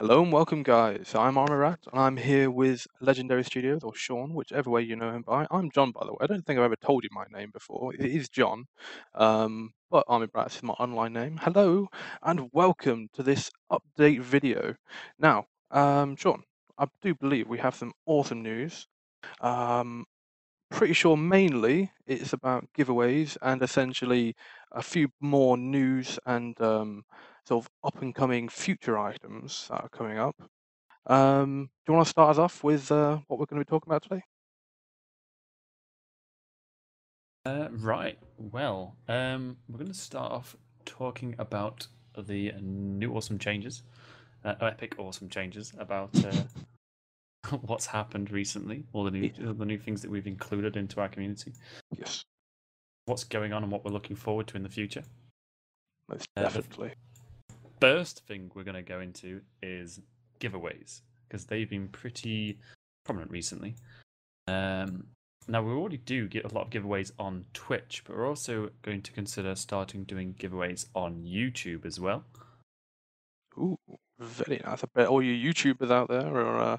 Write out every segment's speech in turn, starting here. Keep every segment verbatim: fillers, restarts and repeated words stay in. Hello and welcome, guys. I'm Army Brat, and I'm here with Legendary Studios, or Sean, whichever way you know him by. I'm John, by the way. I don't think I've ever told you my name before. It is John, um, but Army Brat is my online name. Hello and welcome to this update video. Now, um, Sean, I do believe we have some awesome news. Um, pretty sure mainly it's about giveaways and essentially a few more news and um, sort of up-and-coming future items that are coming up. Um, do you want to start us off with uh, what we're going to be talking about today? Uh, right, well, um, we're going to start off talking about the new awesome changes, uh, epic awesome changes, about uh, what's happened recently, all the new, all the new things that we've included into our community. Yes. What's going on and what we're looking forward to in the future. Most definitely. Uh, First thing we're going to go into is giveaways, because they've been pretty prominent recently. Um, now, we already do get a lot of giveaways on Twitch, but we're also going to consider starting doing giveaways on YouTube as well. Ooh, very nice. I bet all you YouTubers out there are, uh,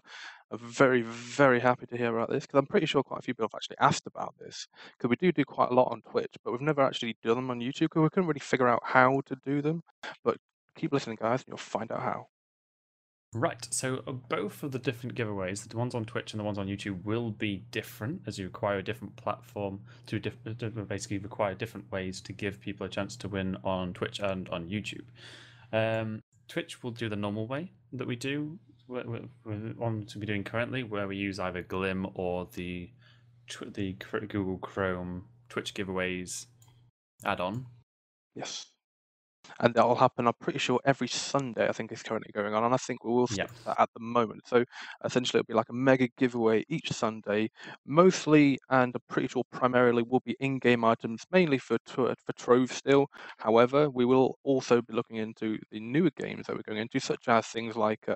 are very, very happy to hear about this, because I'm pretty sure quite a few people have actually asked about this, because we do do quite a lot on Twitch, but we've never actually done them on YouTube, because we couldn't really figure out how to do them. But keep listening, guys, and you'll find out how. Right, so uh, both of the different giveaways, the ones on Twitch and the ones on YouTube, will be different as you require a different platform to diff basically require different ways to give people a chance to win on Twitch and on YouTube. Um, Twitch will do the normal way that we do, we're, we're, we're on to be doing currently, where we use either Gleam or the, the Google Chrome Twitch giveaways add-on. Yes. And that will happen, I'm pretty sure, every Sunday, I think, is currently going on. And I think we will stick to that at the moment. So essentially, it'll be like a mega giveaway each Sunday, mostly, and I'm pretty sure primarily, will be in-game items, mainly for, for Trove still. However, we will also be looking into the newer games that we're going into, such as things like, uh,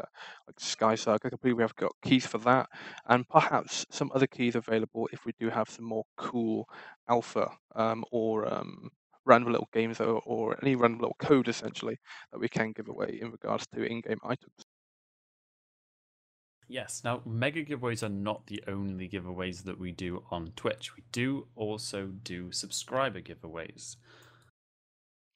like Sky Circle. I believe we have got keys for that, and perhaps some other keys available if we do have some more cool alpha um, or... Um, random little games or, or any random little code, essentially, that we can give away in regards to in-game items. Yes, now mega giveaways are not the only giveaways that we do on Twitch. We do also do subscriber giveaways.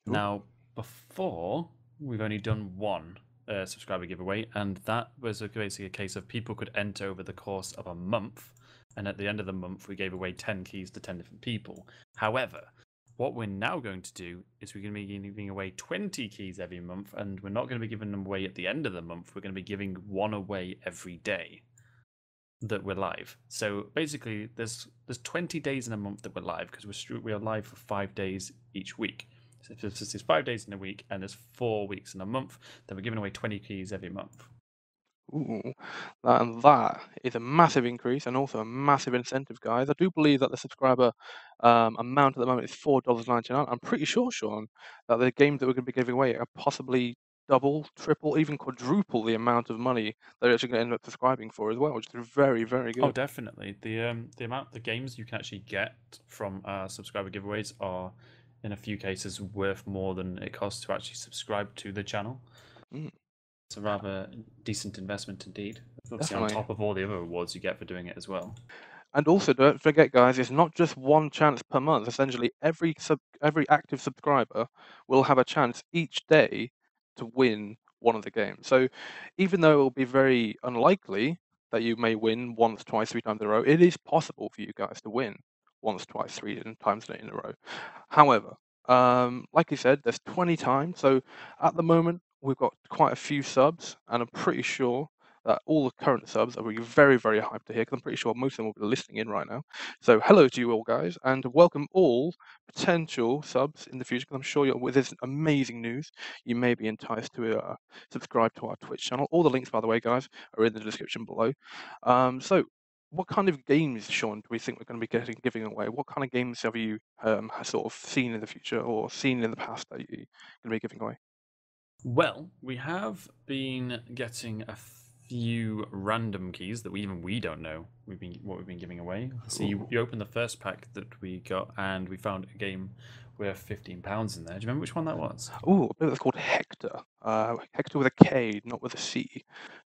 Ooh. Now, before, we've only done one uh, subscriber giveaway, and that was basically a case of people could enter over the course of a month, and at the end of the month, we gave away ten keys to ten different people. However, what we're now going to do is we're going to be giving away twenty keys every month, and we're not going to be giving them away at the end of the month. We're going to be giving one away every day that we're live. So basically, there's there's twenty days in a month that we're live, because we're we are live for five days each week. So if there's five days in a week, and there's four weeks in a month, then we're giving away twenty keys every month. Ooh, that, and that is a massive increase and also a massive incentive, guys. I do believe that the subscriber um, amount at the moment is four dollars and ninety-nine cents. I'm pretty sure, Sean, that the games that we're going to be giving away are possibly double, triple, even quadruple the amount of money that you're actually going to end up subscribing for as well, which is very, very good. Oh, definitely. The, um, the amount the games you can actually get from uh, subscriber giveaways are, in a few cases, worth more than it costs to actually subscribe to the channel. Mm. It's a rather decent investment indeed. Obviously, definitely, on top of all the other rewards you get for doing it as well. And also, don't forget, guys, it's not just one chance per month. Essentially, every sub every active subscriber will have a chance each day to win one of the games. So even though it will be very unlikely that you may win once, twice, three times in a row, it is possible for you guys to win once, twice, three times in a row. However, um, like you said, there's twenty times. So at the moment, we've got quite a few subs, and I'm pretty sure that all the current subs are really very, very hyped to hear, because I'm pretty sure most of them will be listening in right now. So hello to you all, guys, and welcome all potential subs in the future, because I'm sure you're, with this amazing news, you may be enticed to uh, subscribe to our Twitch channel. All the links, by the way, guys, are in the description below. Um, so what kind of games, Sean, do we think we're going to be getting, giving away? What kind of games have you um, sort of seen in the future or seen in the past that you're going to be giving away? Well, we have been getting a few random keys that we even we don't know we've been what we've been giving away. So you, you open the first pack that we got, and we found a game worth fifteen pounds in there. Do you remember which one that was? Oh, I believe it's called Hector. Uh, Hector with a K, not with a C.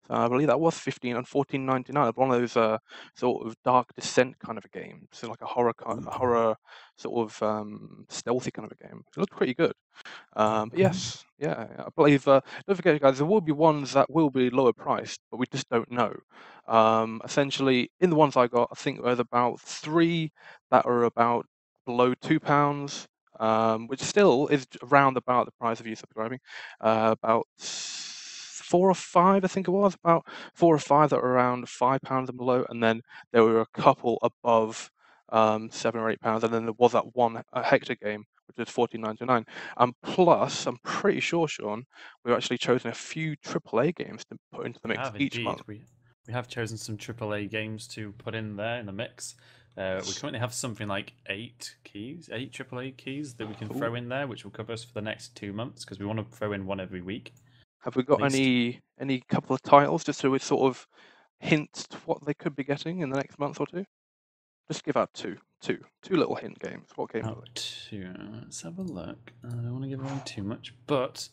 So I believe that was fifteen and fourteen ninety-nine. One of those uh, sort of Dark Descent kind of a game. So like a horror, a horror sort of um, stealthy kind of a game. It looked pretty good. Um, but yes, yeah, I believe. Uh, don't forget, guys, there will be ones that will be lower priced, but we just don't know. Um, essentially, in the ones I got, I think there's about three that are about below two pounds, um, which still is around about the price of you subscribing. Uh, about four or five, I think it was, about four or five that were around five pounds and below, and then there were a couple above um, seven or eight pounds, and then there was that one uh, Hector game, which was fourteen ninety-nine. And plus, I'm pretty sure, Sean, we've actually chosen a few triple A games to put into the mix each month. We, we have chosen some triple A games to put in there in the mix. Uh, we currently have something like eight keys, eight triple A keys that we can Ooh. throw in there, which will cover us for the next two months because we want to throw in one every week. Have we got any any couple of titles just so we sort of hint what they could be getting in the next month or two? Just give out two, two, two little hint games. What game? Out two. Let's have a look. I don't want to give away too much, but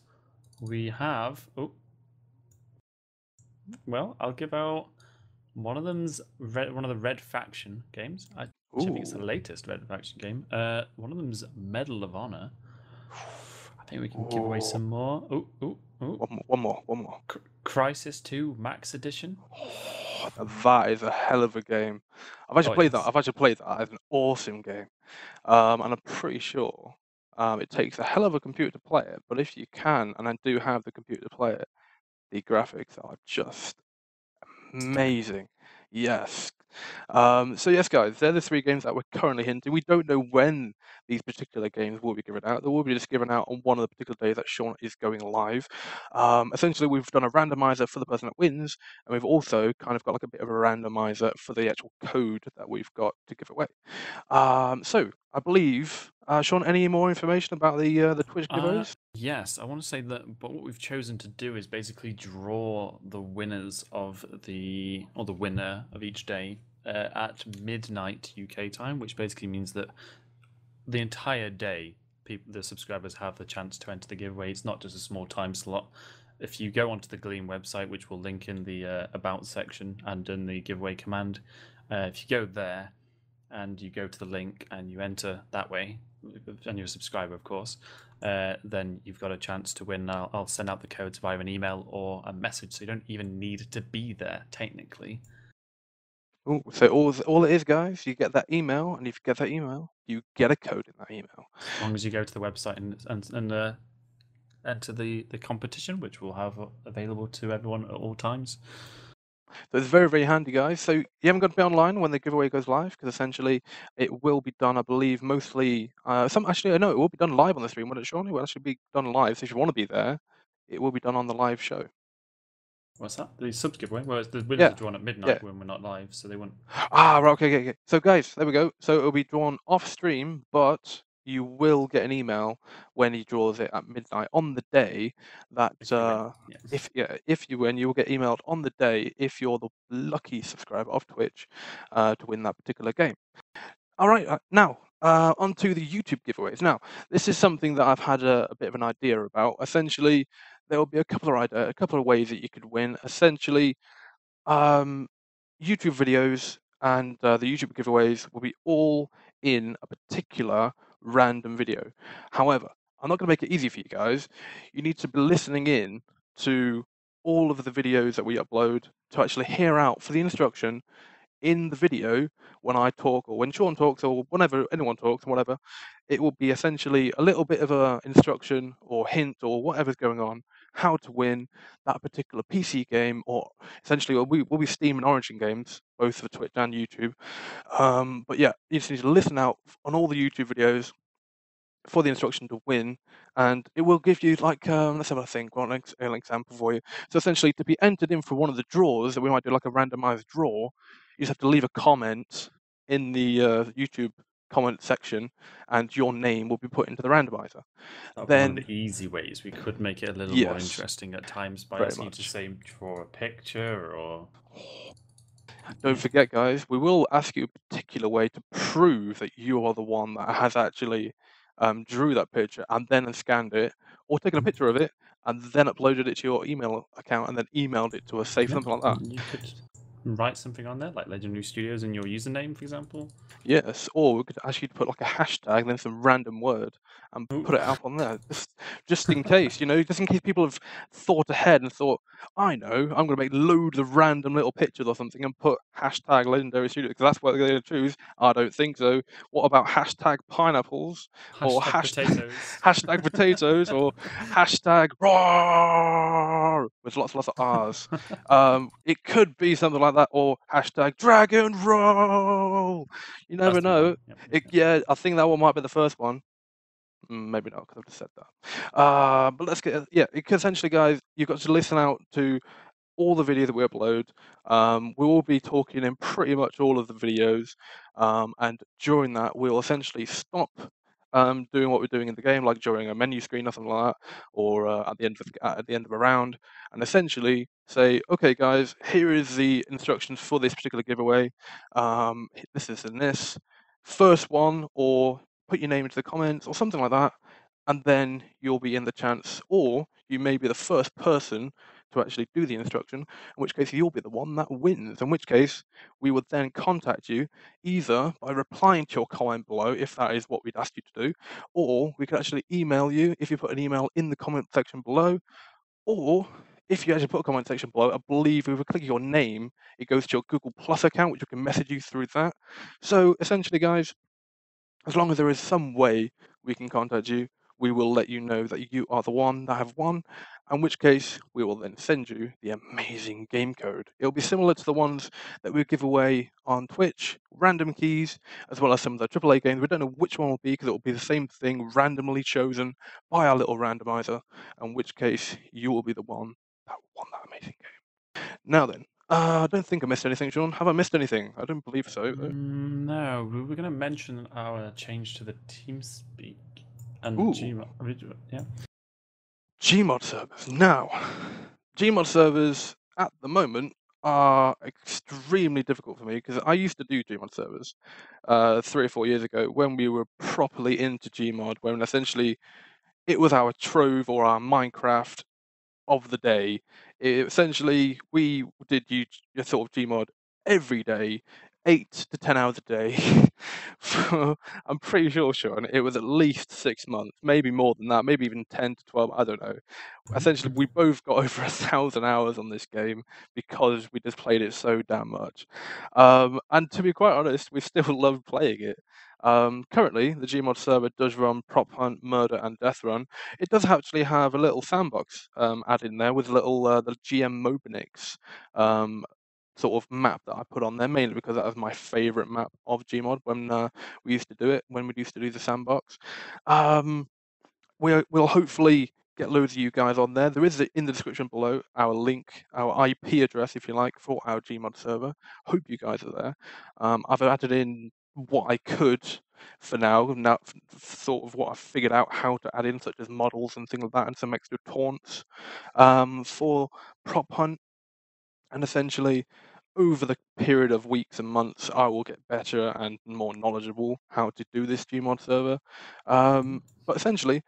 we have. Oh, well, I'll give out. One of them's red, one of the Red Faction games. I, I think it's the latest Red Faction game. Uh, one of them's Medal of Honor. I think we can Ooh. give away some more. Oh, oh, oh! One, one more, one more. C Crisis two Max Edition. Oh, that is a hell of a game. I've actually oh, played yes. that. I've actually played that. It's an awesome game, um, and I'm pretty sure um, it takes a hell of a computer to play it. But if you can, and I do have the computer to play it, the graphics are just. Amazing. Yes. Um, so yes, guys, they're the three games that we're currently hinting. We don't know when these particular games will be given out. They will be just given out on one of the particular days that Sean is going live. Um, essentially, we've done a randomizer for the person that wins, and we've also kind of got like a bit of a randomizer for the actual code that we've got to give away. Um, so I believe, uh, Sean, any more information about the uh, the Twitch giveaways? Uh... Yes, I want to say that, but what we've chosen to do is basically draw the winners of the, or the winner of each day uh, at midnight U K time, which basically means that the entire day, people, the subscribers have the chance to enter the giveaway. It's not just a small time slot. If you go onto the Gleam website, which we'll link in the uh, About section and in the giveaway command, uh, if you go there and you go to the link and you enter that way, and you're a subscriber, of course, uh, then you've got a chance to win. I'll, I'll send out the codes via an email or a message, so you don't even need to be there, technically. Ooh, so all, all it is, guys, you get that email, and if you get that email, you get a code in that email. As long as you go to the website and, and, and uh, enter the, the competition, which we'll have available to everyone at all times. So it's very, very handy, guys. So you haven't got to be online when the giveaway goes live, because essentially it will be done, I believe, mostly... Uh, some Actually, I know it will be done live on the stream, won't it, Sean? It will actually be done live, so if you want to be there, it will be done on the live show. What's that? The subs giveaway? Well, it's the winners yeah. are drawn at midnight yeah. when we're not live, so they won't... Ah, right, okay, okay, okay. So, guys, there we go. So it will be drawn off-stream, but... you will get an email when he draws it at midnight on the day that uh, yes. if yeah, if you win, you will get emailed on the day if you're the lucky subscriber of Twitch uh, to win that particular game. All right, uh, now uh, onto the YouTube giveaways. Now, this is something that I've had a, a bit of an idea about. Essentially, there will be a couple of a couple of ways that you could win. Essentially, um, YouTube videos and uh, the YouTube giveaways will be all in a particular random video. However, I'm not going to make it easy for you guys. You need to be listening in to all of the videos that we upload to actually hear out for the instruction in the video when I talk or when Sean talks or whenever anyone talks or whatever. It will be essentially a little bit of a instruction or hint or whatever's going on, how to win that particular P C game, or essentially we'll be, we'll be Steam and Origin games, both for Twitch and YouTube. Um, but yeah, you just need to listen out on all the YouTube videos for the instruction to win, and it will give you like um, let's have a think, one an example for you. So essentially, to be entered in for one of the draws that we might do, like a randomized draw, you just have to leave a comment in the uh, YouTube comment section, and your name will be put into the randomizer. That'll then be one of the easy ways. We could make it a little yes, more interesting at times by asking you to say draw a picture or. Don't forget, guys, we will ask you a particular way to prove that you are the one that has actually um, drew that picture and then scanned it, or taken a picture of it and then uploaded it to your email account and then emailed it to us, say yeah, something like that. You could write something on there, like Legendary Studios and your username, for example. Yes, or we could actually put like a hashtag and then some random word and put it up on there, just, just in case, you know, just in case people have thought ahead and thought, I know, I'm going to make loads of random little pictures or something and put hashtag Legendary Studios, because that's what they're going to choose. I don't think so. What about hashtag pineapples, hashtag or hashtag potatoes, hashtag potatoes or hashtag roar, with lots and lots of R's. Um, it could be something like that, or hashtag dragon roll. You never that's know. Yep, it, yeah, I think that one might be the first one. Maybe not, because I've just said that. Uh, but let's get, yeah, it, essentially, guys, you've got to listen out to all the videos that we upload. Um, we will be talking in pretty much all of the videos. Um, and during that, we'll essentially stop um, doing what we're doing in the game, like during a menu screen or something like that, or uh, at the end of at the end of a round, and essentially say, okay, guys, here is the instructions for this particular giveaway. Um, this, this, and this. First one, or put your name into the comments or something like that, and then you'll be in the chance, or you may be the first person to actually do the instruction, in which case you'll be the one that wins, in which case we would then contact you either by replying to your comment below, if that is what we'd ask you to do, or we could actually email you if you put an email in the comment section below, or if you actually put a comment section below, I believe if we click your name, it goes to your Google Plus account, which we can message you through that. So essentially, guys, as long as there is some way we can contact you, we will let you know that you are the one that have won, in which case we will then send you the amazing game code. It'll be similar to the ones that we give away on Twitch, random keys, as well as some of the triple A games. We don't know which one will be, because it will be the same thing randomly chosen by our little randomizer, in which case you will be the one that won that amazing game. Now then, Uh, I don't think I missed anything, Sean. Have I missed anything? I don't believe so. Though. No, we were going to mention our change to the TeamSpeak and Ooh. Gmod. Yeah. Gmod servers. Now, Gmod servers at the moment are extremely difficult for me, because I used to do Gmod servers uh, three or four years ago when we were properly into Gmod, when essentially it was our Trove or our Minecraft of the day. It, essentially, we did use sort of Gmod every day, eight to ten hours a day. For, I'm pretty sure, Sean, it was at least six months, maybe more than that, maybe even ten to twelve. I don't know. Essentially, we both got over a thousand hours on this game because we just played it so damn much. Um, and to be quite honest, we still love playing it. Um, currently, the Gmod server does run Prop Hunt, Murder, and Death Run. It does actually have a little sandbox um, added in there with little uh, the G M Mobenix um, sort of map that I put on there, mainly because that was my favourite map of Gmod when uh, we used to do it, when we used to do the sandbox. Um, we'll, we'll hopefully get loads of you guys on there. There is, in the description below, our link, our I P address, if you like, for our Gmod server. Hope you guys are there. Um, I've added in what I could for now, now sort of what I figured out how to add in, such as models and things like that, and some extra taunts um, for Prop Hunt. And essentially, over the period of weeks and months, I will get better and more knowledgeable how to do this Gmod server. Um, but essentially,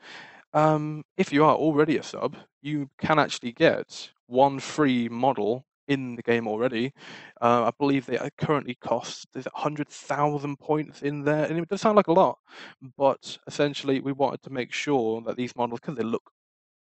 um, if you are already a sub, you can actually get one free model in the game already. uh, I believe they currently cost there's one hundred thousand points in there, and it does sound like a lot, but essentially we wanted to make sure that these models, because they look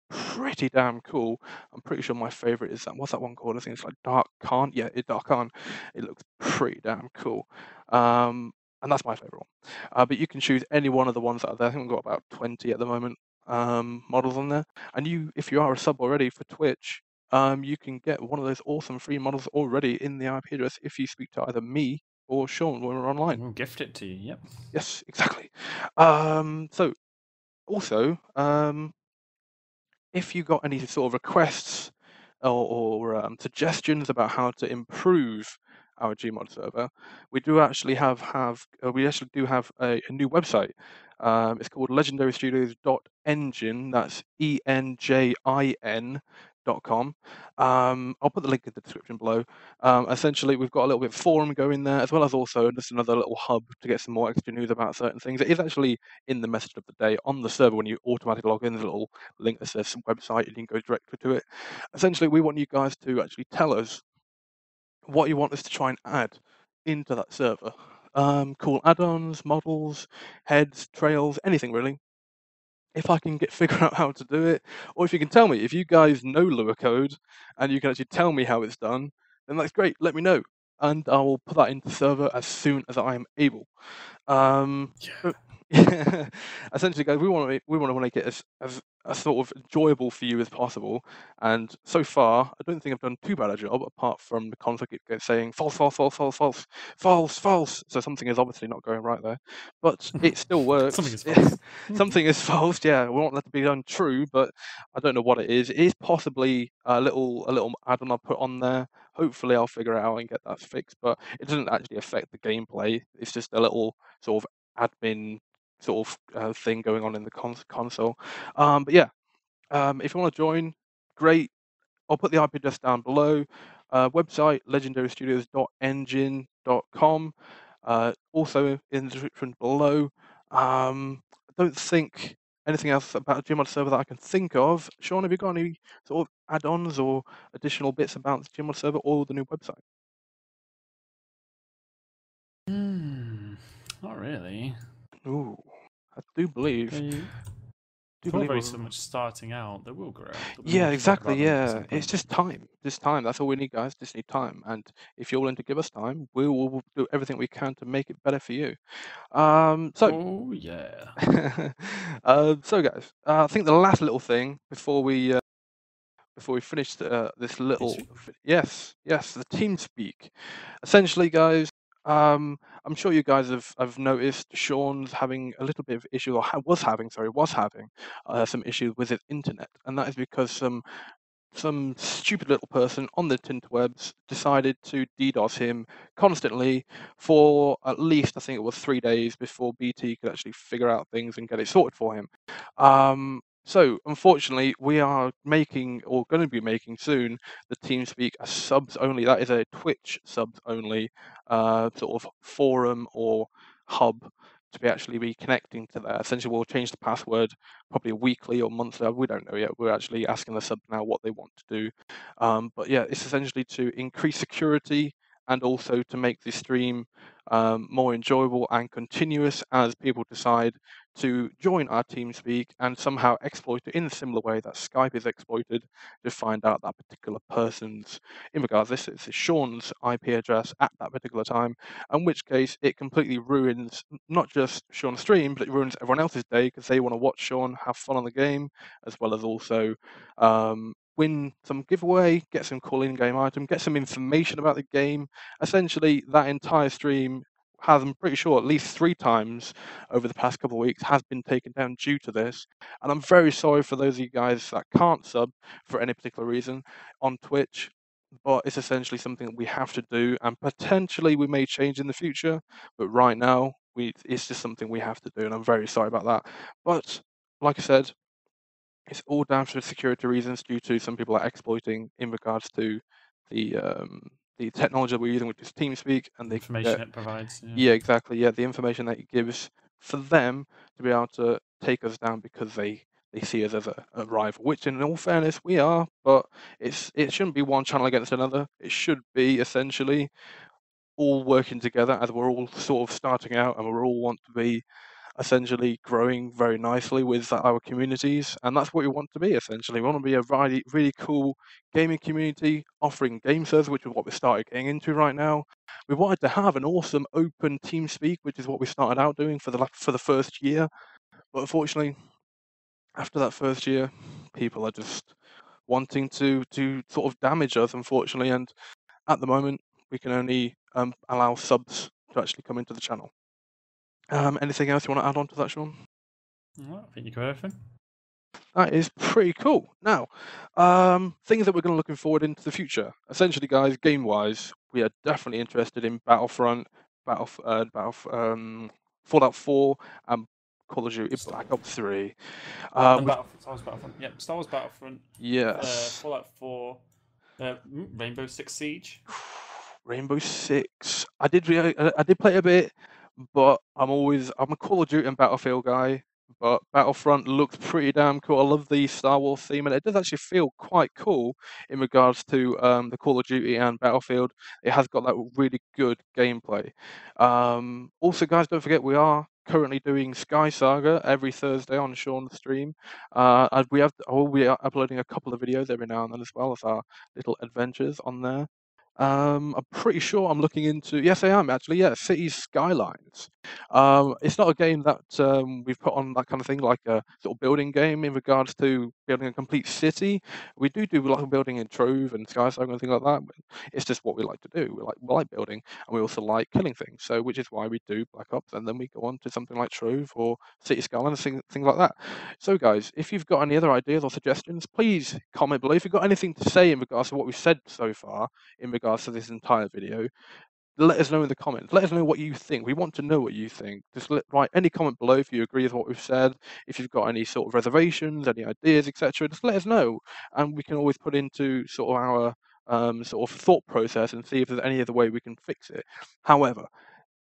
pretty damn cool. I'm pretty sure my favorite is that, what's that one called? I think it's like Dark Khan. Yeah, it's Dark Khan. It looks pretty damn cool. Um, and that's my favorite one. Uh, but you can choose any one of the ones that are there. I think we've got about twenty at the moment um, models on there. And you, if you are a sub already for Twitch, Um, you can get one of those awesome free models already in the I P address if you speak to either me or Sean when we're online. We'll gift it to you, yep. Yes, exactly. Um, so, also, um, if you got any sort of requests or, or um, suggestions about how to improve our Gmod server, we do actually have, have uh, we actually do have a, a new website. Um, it's called legendary studios dot engine, that's E N J I N com. Um, I'll put the link in the description below. Um, essentially, we've got a little bit of forum going there, as well as also just another little hub to get some more extra news about certain things. It is actually in the message of the day on the server when you automatically log in. There's a little link that says some website, and you can go directly to it. Essentially, we want you guys to actually tell us what you want us to try and add into that server. Um, cool add-ons, models, heads, trails, anything really. If I can get figure out how to do it, or if you can tell me, if you guys know Lua code and you can actually tell me how it's done, then that's great, let me know. And I will put that into the server as soon as I am able. Um, yeah. Yeah. Essentially, guys, we want to we want to make it as, as as sort of enjoyable for you as possible. And so far, I don't think I've done too bad a job, apart from the config saying false, false, false, false, false, false, false. So something is obviously not going right there, but it still works. Something is false. Something is false. Yeah, we want that to be untrue, but I don't know what it is. It is possibly a little a little add-on I put on there. Hopefully, I'll figure it out and get that fixed. But it doesn't actually affect the gameplay. It's just a little sort of admin sort of uh, thing going on in the cons console. Um, but yeah, um, if you want to join, great. I'll put the I P address down below. Uh, website, legendary studios dot engine dot com. Uh, also in the description below. Um, I don't think anything else about a Gmod server that I can think of. Sean, have you got any sort of add-ons or additional bits about the Gmod server or the new website? Hmm, not really. Ooh. I do believe. They, do believe we're... so much starting out, they will grow. Yeah, exactly. Yeah, it's just time. Just time. That's all we need, guys. Just need time. And if you're willing to give us time, we will we'll do everything we can to make it better for you. Um. So. Oh yeah. uh, so guys, uh, I think the last little thing before we uh, before we finish uh, this little yes yes the TeamSpeak, essentially, guys. Um, I'm sure you guys have, have noticed Sean's having a little bit of issue, or ha was having, sorry, was having uh, some issues with his internet, and that is because some some stupid little person on the tinterwebs decided to DDoS him constantly for at least, I think it was three days before B T could actually figure out things and get it sorted for him. Um, So, unfortunately, we are making, or going to be making soon, the TeamSpeak a subs only. That is a Twitch subs only uh, sort of forum or hub to be actually be connecting to that. Essentially, we'll change the password probably weekly or monthly. We don't know yet. We're actually asking the subs now what they want to do. Um, but yeah, it's essentially to increase security and also to make the stream um, more enjoyable and continuous as people decide to join our TeamSpeak and somehow exploit it in a similar way that Skype is exploited to find out that particular person's, in regards to this, it's Sean's I P address at that particular time, in which case it completely ruins not just Sean's stream, but it ruins everyone else's day because they want to watch Sean have fun on the game, as well as also um, win some giveaway, get some cool in-game item, get some information about the game. Essentially, that entire stream has, I'm pretty sure, at least three times over the past couple of weeks has been taken down due to this. And I'm very sorry for those of you guys that can't sub for any particular reason on Twitch, but it's essentially something that we have to do, and potentially we may change in the future, but right now we it's just something we have to do, and I'm very sorry about that. But like I said, it's all down to security reasons due to some people are exploiting in regards to the um, the technology that we're using, which is TeamSpeak, and the information get, it provides. Yeah. yeah, exactly. Yeah, the information that it gives for them to be able to take us down because they they see us as a, a rival, which in all fairness we are, but it's it shouldn't be one channel against another. It should be essentially all working together, as we're all sort of starting out and we all want to be essentially growing very nicely with our communities, and that's what we want to be. Essentially, we want to be a really, really cool gaming community offering game servers, which is what we started getting into right now. We wanted to have an awesome open TeamSpeak, which is what we started out doing for the for the first year. But unfortunately, after that first year, people are just wanting to to sort of damage us, unfortunately. And at the moment, we can only um, allow subs to actually come into the channel. Um, anything else you want to add on to that, Sean? Well, I think you covered everything. That is pretty cool. Now, um, things that we're going to looking forward into the future. Essentially, guys, game-wise, we are definitely interested in Battlefront, Battle, uh, Battle, um, Fallout Four, and Call of Duty Black Ops Three, uh, and Battlefront, Star Wars Battlefront. Yep, Star Wars Battlefront. Yes. Uh, Fallout Four, uh, Rainbow Six Siege. Rainbow Six. I did really, I did play a bit, but I'm always I'm a Call of Duty and Battlefield guy. But Battlefront looked pretty damn cool. I love the Star Wars theme, and it does actually feel quite cool in regards to um, the Call of Duty and Battlefield. It has got that really good gameplay. Um, also, guys, don't forget we are currently doing Sky Saga every Thursday on Sean's stream. Uh, and we have oh, we are uploading a couple of videos every now and then as well as our little adventures on there. Um, I'm pretty sure I'm looking into, yes I am actually, yeah, City Skylines. Um, it's not a game that um, we've put on that kind of thing, like a sort of building game in regards to building a complete city. We do do like building in Trove and Sky Saga and things like that, but it's just what we like to do. We like, we like building, and we also like killing things, so which is why we do Black Ops, and then we go on to something like Trove or City Skylines, things, things like that. So guys, if you've got any other ideas or suggestions, please comment below. If you've got anything to say in regards to what we've said so far, in regards to this entire video, let us know in the comments. Let us know what you think. We want to know what you think. Just let, write any comment below if you agree with what we've said. If you've got any sort of reservations, any ideas, et cetera, just let us know, and we can always put into sort of our um, sort of thought process and see if there's any other way we can fix it. However,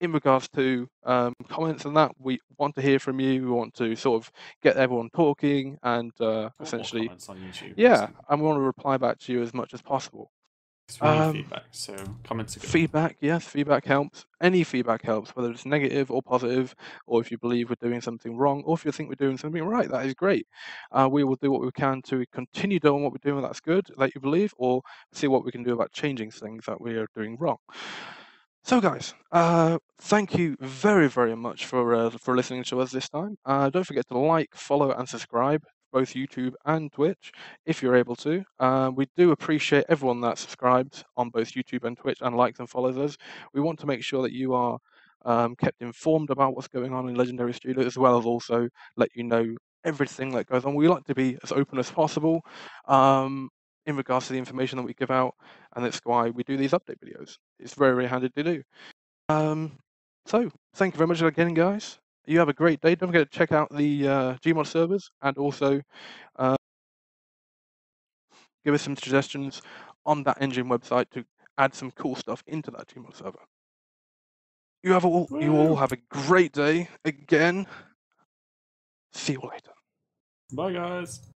in regards to um, comments and that, we want to hear from you. We want to sort of get everyone talking, and uh, essentially, comments on YouTube, yeah, and we want to reply back to you as much as possible. It's really um, feedback, so comments are good. Feedback, yes, feedback helps. Any feedback helps, whether it's negative or positive, or if you believe we're doing something wrong, or if you think we're doing something right, that is great. Uh, we will do what we can to continue doing what we're doing, that's good, that you believe, or see what we can do about changing things that we are doing wrong. So guys, uh, thank you very, very much for, uh, for listening to us this time. Uh, don't forget to like, follow, and subscribe, both YouTube and Twitch, if you're able to. Uh, we do appreciate everyone that subscribes on both YouTube and Twitch and likes and follows us. We want to make sure that you are um, kept informed about what's going on in Legendary Studios, as well as also let you know everything that goes on. We like to be as open as possible um, in regards to the information that we give out, and that's why we do these update videos. It's very, very handy to do. Um, so, thank you very much again, guys. You have a great day. Don't forget to check out the uh, Gmod servers, and also uh, give us some suggestions on that engine website to add some cool stuff into that Gmod server. You have all. You all have a great day again. See you later. Bye, guys.